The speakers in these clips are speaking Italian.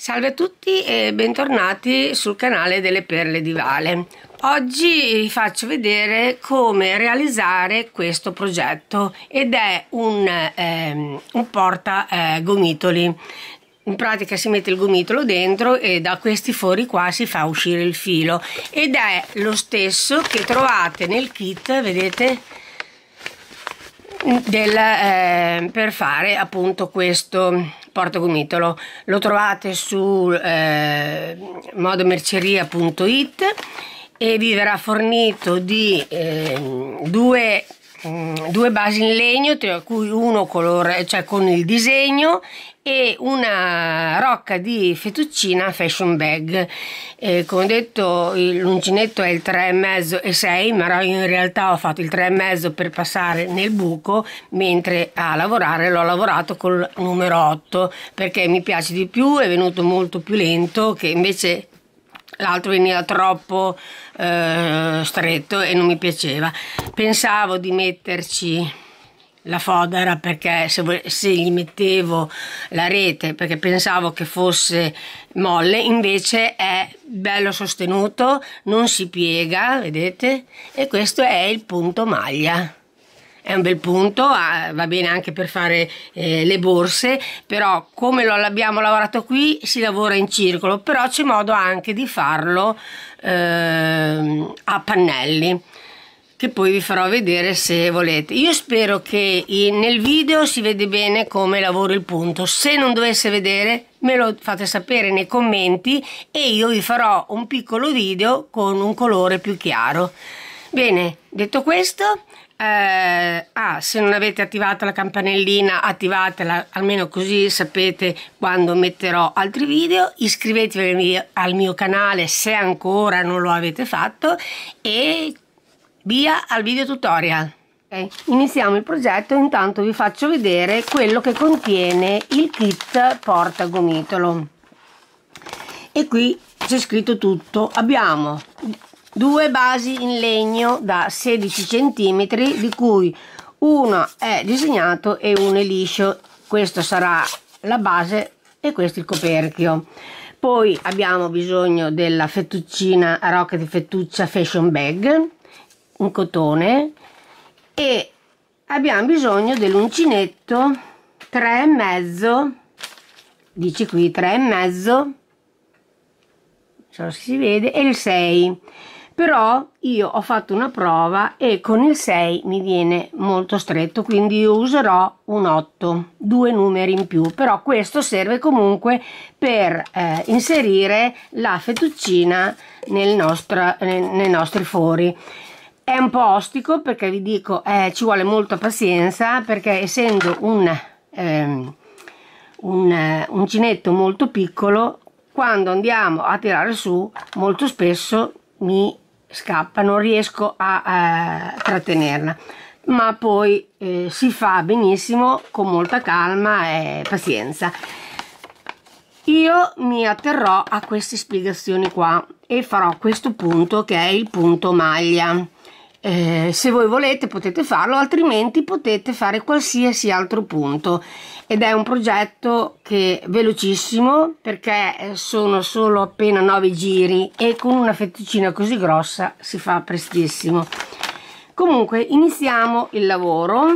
Salve a tutti e bentornati sul canale delle Perle di Vale. Oggi vi faccio vedere come realizzare questo progetto ed è un portagomitoli. In pratica si mette il gomitolo dentro e da questi fori qua si fa uscire il filo ed è lo stesso che trovate nel kit, vedete, per fare appunto questo portagomitolo. Lo trovate su modamerceria.it e vi verrà fornito di due basi in legno, tra cui uno con il disegno e una rocca di fettuccina fashion bag. Come ho detto, l'uncinetto è il 3,5 e 6, ma in realtà ho fatto il 3,5 per passare nel buco, mentre a lavorare l'ho lavorato col numero 8 perché mi piace di più, è venuto molto più lento, che invece l'altro veniva troppo stretto e non mi piaceva. Pensavo di metterci la fodera, perché se gli mettevo la rete, perché pensavo che fosse molle, invece è bello sostenuto, non si piega, vedete, e questo è il punto maglia. È un bel punto, va bene anche per fare le borse, però come l'abbiamo lavorato qui si lavora in circolo, però c'è modo anche di farlo a pannelli, che poi vi farò vedere se volete. Io spero che nel video si vede bene come lavoro il punto. Se non dovesse vedere, me lo fate sapere nei commenti e io vi farò un piccolo video con un colore più chiaro. Bene, detto questo, se non avete attivato la campanellina, attivatela, almeno così sapete quando metterò altri video. Iscrivetevi al mio canale se ancora non lo avete fatto e via al video tutorial. Okay. Iniziamo il progetto. Intanto vi faccio vedere quello che contiene il kit portagomitolo e qui c'è scritto tutto. Abbiamo due basi in legno da 16 cm, di cui uno è disegnato e uno è liscio. Questo sarà la base e questo il coperchio. Poi abbiamo bisogno della fettuccina Rocket Fettuccia Fashion Bag in cotone e abbiamo bisogno dell'uncinetto 3,5, dice qui 3,5, non so se si vede, e il 6. Però io ho fatto una prova e con il 6 mi viene molto stretto, quindi io userò un 8, due numeri in più, però questo serve comunque per inserire la fettuccina nei nostri fori. È un po' ostico, perché vi dico, ci vuole molta pazienza, perché essendo un uncinetto molto piccolo, quando andiamo a tirare su molto spesso mi scappa, non riesco a trattenerla, ma poi si fa benissimo con molta calma e pazienza. Io mi atterrò a queste spiegazioni qua e farò questo punto che è il punto maglia. Se voi volete potete farlo, altrimenti potete fare qualsiasi altro punto, ed è un progetto che velocissimo, perché sono solo appena 9 giri e con una fettuccina così grossa si fa prestissimo. Comunque iniziamo il lavoro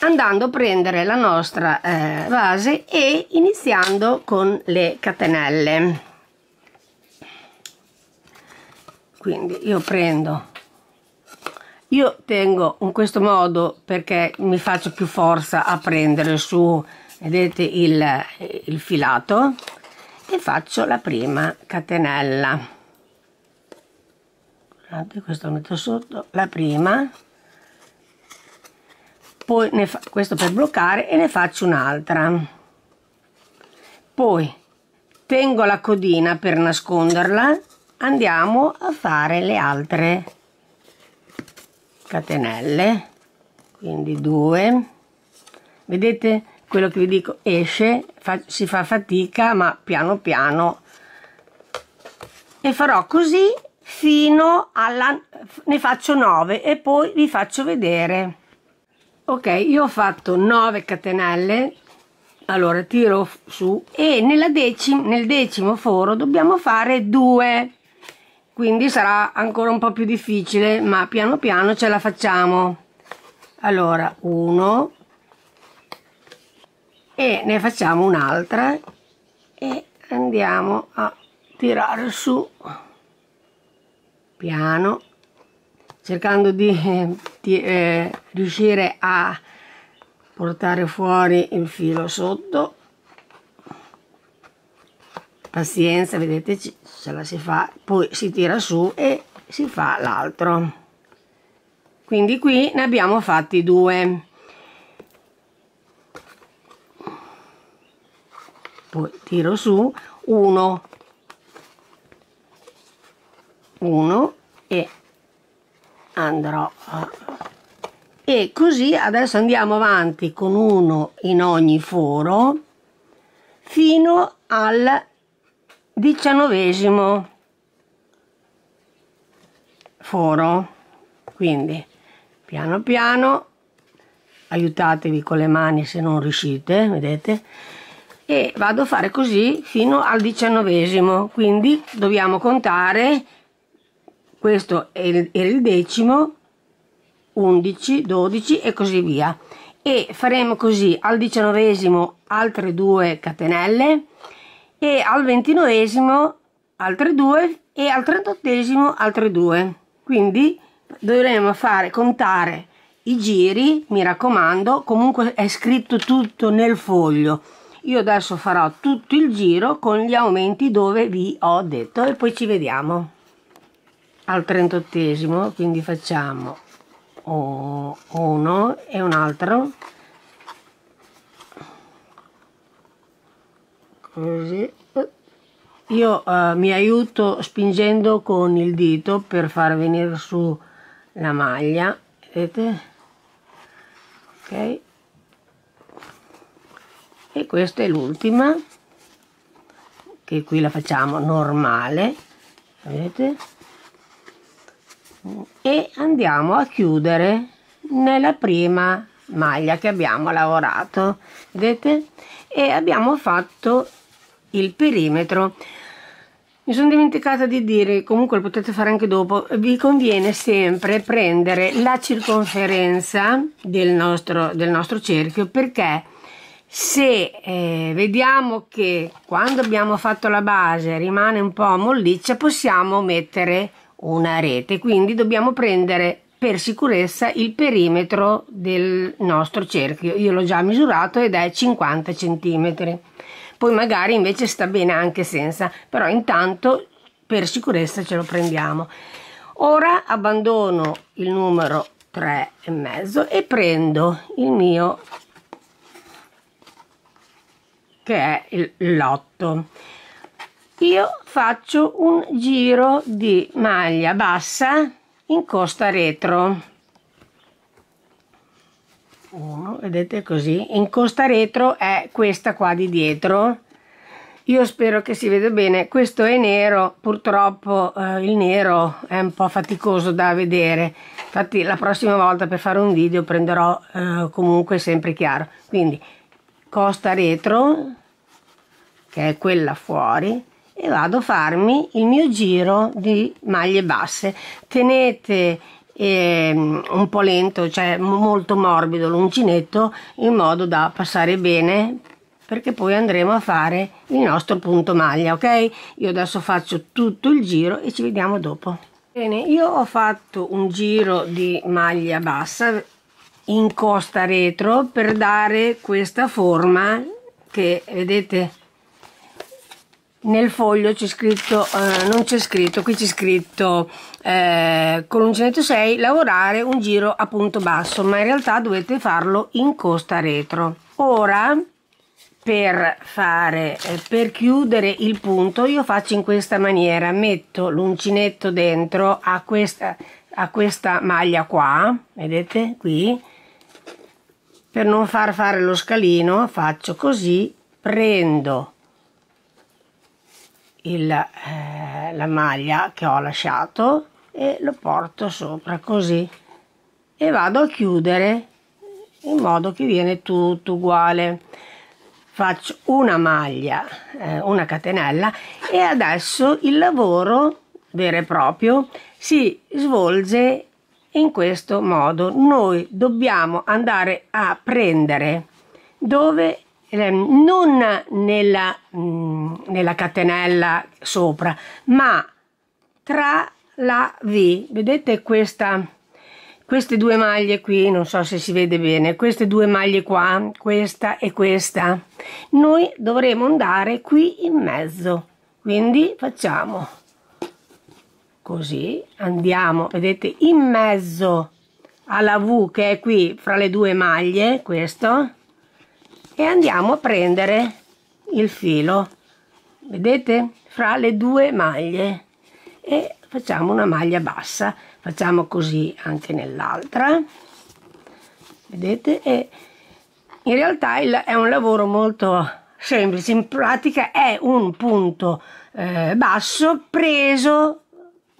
andando a prendere la nostra base e iniziando con le catenelle. Quindi io prendo, io tengo in questo modo perché mi faccio più forza a prendere su, vedete, il filato, e faccio la prima catenella. Guardate, questo lo metto sotto, la prima, poi questo per bloccare, e ne faccio un'altra, poi tengo la codina per nasconderla, andiamo a fare le altre catenelle, quindi 2, vedete quello che vi dico, esce, si fa fatica, ma piano piano, e farò così fino alla, ne faccio 9 e poi vi faccio vedere. Ok, io ho fatto 9 catenelle Allora tiro su e nel decimo foro dobbiamo fare 2, quindi sarà ancora un po' più difficile, ma piano piano ce la facciamo. Allora 1 e ne facciamo un'altra e andiamo a tirare su piano, cercando di riuscire a portare fuori il filo sotto. Pazienza, vedete, ce la si fa, poi si tira su e si fa l'altro. Quindi qui ne abbiamo fatti 2, poi tiro su 1 e andrò e così. Adesso andiamo avanti con 1 in ogni foro fino al 19° foro. Quindi piano piano, aiutatevi con le mani se non riuscite, vedete, e vado a fare così fino al 19°. Quindi dobbiamo contare, questo è il 10°, 11, 12 e così via, e faremo così al 19° altre 2 catenelle, e al 29° altre 2 e al 38° altre 2. Quindi dovremo fare, contare i giri, mi raccomando, comunque è scritto tutto nel foglio. Io adesso farò tutto il giro con gli aumenti dove vi ho detto e poi ci vediamo al 38°. Quindi facciamo uno e un altro così. Io mi aiuto spingendo con il dito per far venire su la maglia, vedete, ok, e questa è l'ultima, che qui la facciamo normale, vedete, e andiamo a chiudere nella prima maglia che abbiamo lavorato, vedete, e abbiamo fatto il perimetro. Mi sono dimenticata di dire, comunque lo potete fare anche dopo, vi conviene sempre prendere la circonferenza del nostro cerchio, perché se vediamo che quando abbiamo fatto la base rimane un po' molliccia, possiamo mettere una rete, quindi dobbiamo prendere per sicurezza il perimetro del nostro cerchio. Io l'ho già misurato ed è 50 cm, poi magari invece sta bene anche senza, però intanto per sicurezza ce lo prendiamo. Ora abbandono il numero 3,5 e prendo il mio, che è l'8. Io faccio un giro di maglia bassa in costa retro, uno, vedete, così in costa retro è questa qua di dietro. Io spero che si veda bene, questo è nero, purtroppo il nero è un po' faticoso da vedere, infatti la prossima volta per fare un video prenderò comunque sempre chiaro. Quindi costa retro, che è quella fuori, e vado a farmi il mio giro di maglie basse. Tenete un po' lento, cioè molto morbido l'uncinetto, in modo da passare bene, perché poi andremo a fare il nostro punto maglia, ok? Io adesso faccio tutto il giro e ci vediamo dopo. Bene, io ho fatto un giro di maglia bassa in costa retro per dare questa forma che vedete. Nel foglio c'è scritto, non c'è scritto, qui c'è scritto con l'uncinetto 6 lavorare un giro a punto basso, ma in realtà dovete farlo in costa retro. Ora per chiudere il punto io faccio in questa maniera, metto l'uncinetto dentro a questa maglia qua, vedete qui, per non far fare lo scalino faccio così, prendo la maglia che ho lasciato e lo porto sopra così e vado a chiudere in modo che viene tutto uguale. faccio una maglia, una catenella, e adesso il lavoro vero e proprio si svolge in questo modo. Noi dobbiamo andare a prendere dove non nella catenella sopra, ma tra la V, vedete queste due maglie qui, non so se si vede bene, queste due maglie qua, questa e questa, noi dovremo andare qui in mezzo. Quindi facciamo così, andiamo, vedete, in mezzo alla V che è qui fra le due maglie, questo, e andiamo a prendere il filo, vedete, fra le due maglie, e facciamo una maglia bassa. Facciamo così anche nell'altra, vedete, e in realtà è un lavoro molto semplice. In pratica è un punto basso preso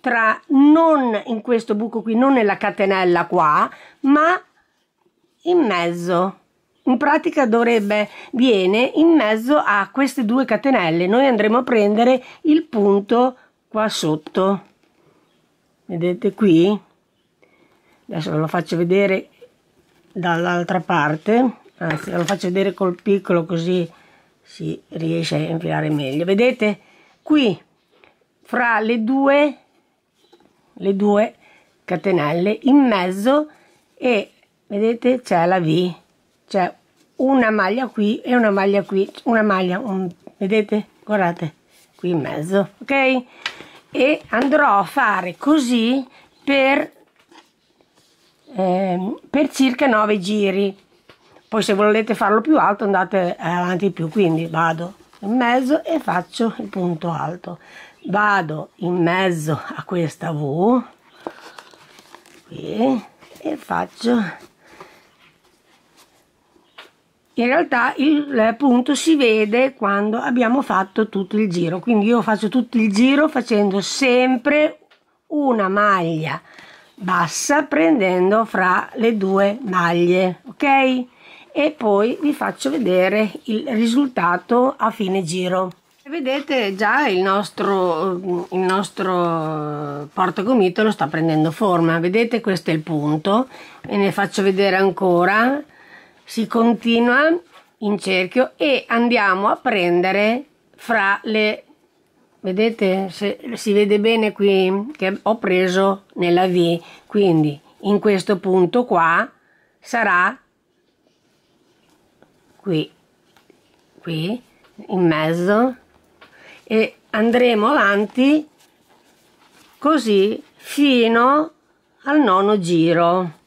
tra, non in questo buco qui, non nella catenella qua, ma in mezzo. In pratica dovrebbe, viene in mezzo a queste due catenelle. Noi andremo a prendere il punto qua sotto, vedete qui, adesso ve lo faccio vedere dall'altra parte, anzi ve lo faccio vedere col piccolo così si riesce a infilare meglio. Vedete qui fra le due catenelle in mezzo, e vedete c'è la V, c'è una maglia qui e una maglia qui, una maglia, vedete, guardate qui in mezzo, ok? E andrò a fare così per circa 9 giri. Poi se volete farlo più alto andate avanti più, quindi vado in mezzo e faccio il punto alto, vado in mezzo a questa V qui, e faccio, in realtà il punto si vede quando abbiamo fatto tutto il giro, quindi io faccio tutto il giro facendo sempre una maglia bassa, prendendo fra le due maglie, ok? E poi vi faccio vedere il risultato a fine giro. Vedete già il nostro portagomitolo sta prendendo forma, vedete, questo è il punto, ve ne faccio vedere ancora. Si continua in cerchio e andiamo a prendere fra le, vedete, se si vede bene qui che ho preso nella V, quindi in questo punto qua sarà qui in mezzo, e andremo avanti così fino al 9° giro,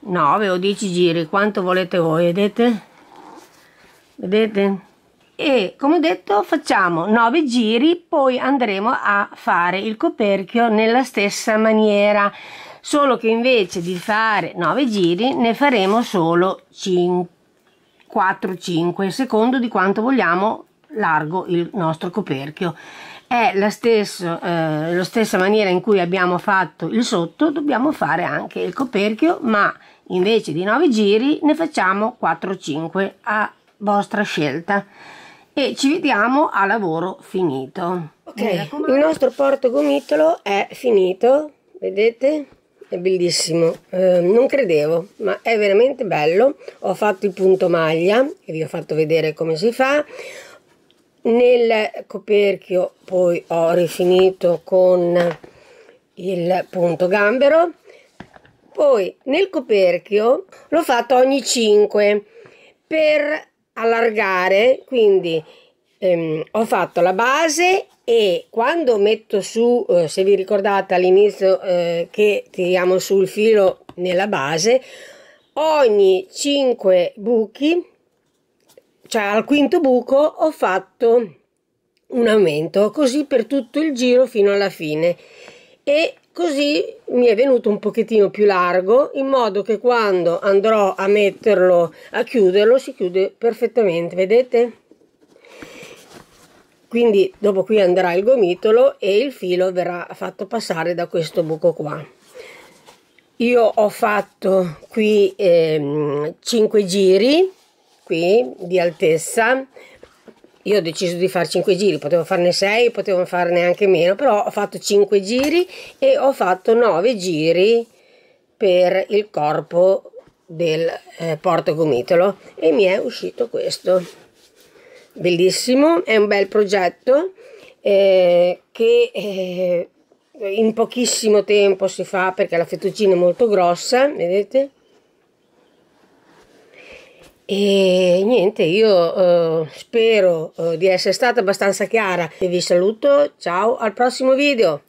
9 o 10 giri, quanto volete voi, vedete? Vedete? E come ho detto facciamo 9 giri, poi andremo a fare il coperchio nella stessa maniera, solo che invece di fare 9 giri ne faremo solo 4-5, secondo di quanto vogliamo largo il nostro coperchio. È la stessa maniera in cui abbiamo fatto il sotto, dobbiamo fare anche il coperchio, ma invece di 9 giri ne facciamo 4-5 a vostra scelta, e ci vediamo a lavoro finito. Ok, il nostro portagomitolo è finito, vedete? È bellissimo, non credevo, ma è veramente bello. Ho fatto il punto maglia e vi ho fatto vedere come si fa. Nel coperchio poi ho rifinito con il punto gambero, poi nel coperchio l'ho fatto ogni 5 per allargare, quindi ho fatto la base, e quando metto su, se vi ricordate all'inizio che tiriamo sul filo nella base, ogni 5 buchi, cioè al 5° buco, ho fatto un aumento, così per tutto il giro fino alla fine, e così mi è venuto un pochettino più largo, in modo che quando andrò a metterlo, a chiuderlo, si chiude perfettamente, vedete? Quindi dopo qui andrà il gomitolo e il filo verrà fatto passare da questo buco qua. Io ho fatto qui 5 giri qui di altezza. Io ho deciso di fare 5 giri, potevo farne 6, potevo farne anche meno, però ho fatto 5 giri e ho fatto 9 giri per il corpo del portagomitolo e mi è uscito questo bellissimo. È un bel progetto che in pochissimo tempo si fa, perché la fettuccina è molto grossa, vedete? E niente, io spero di essere stata abbastanza chiara e vi saluto, ciao, al prossimo video!